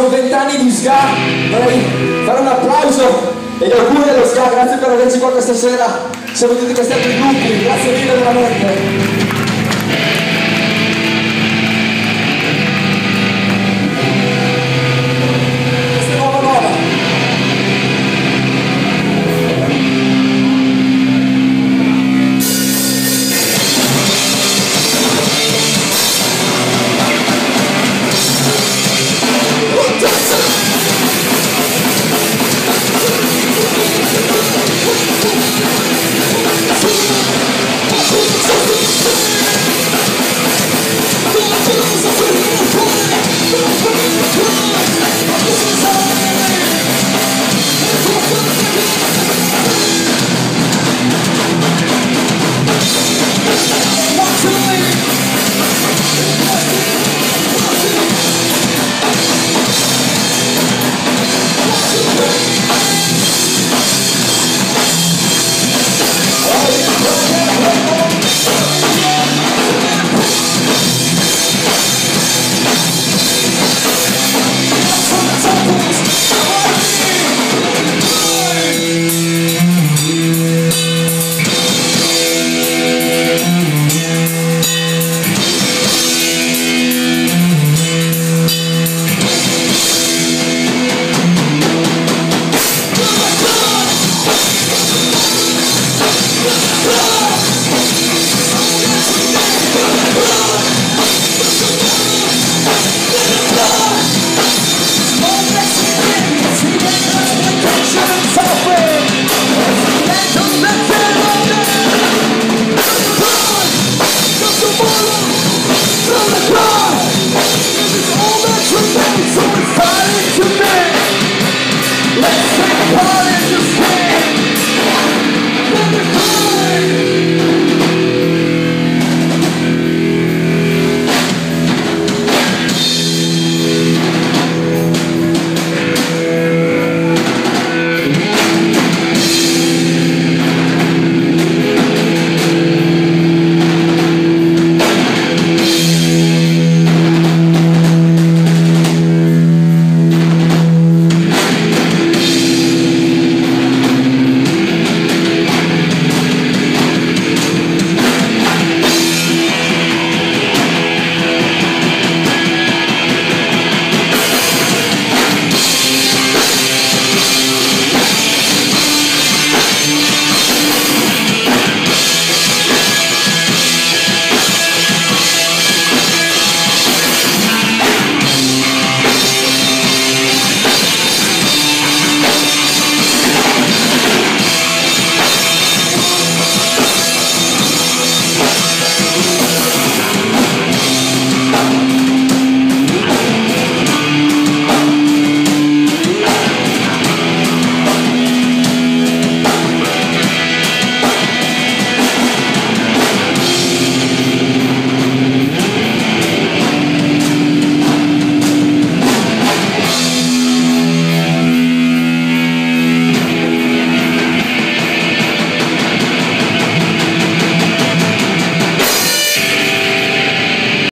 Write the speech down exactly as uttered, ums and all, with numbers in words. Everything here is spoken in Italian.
Sono vent'anni di Sga, vorrei fare un applauso e gli auguri allo Sga, grazie per averci qua questa sera, siamo tutti questi altri gruppi, grazie mille veramente.